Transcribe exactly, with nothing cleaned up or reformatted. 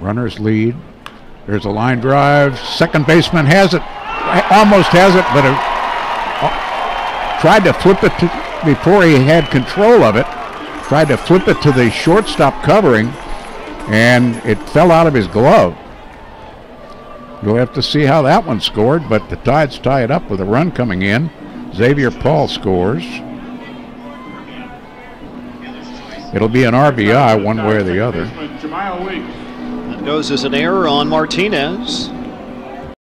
Runners lead. There's a line drive. Second baseman has it. Almost has it, but it, tried to flip it to, before he had control of it. Tried to flip it to the shortstop covering, and it fell out of his glove. You'll have to see how that one scored, but the Tides tie it up with a run coming in. Xavier Paul scores. It'll be an R B I one way or the other. That goes as an error on Martinez.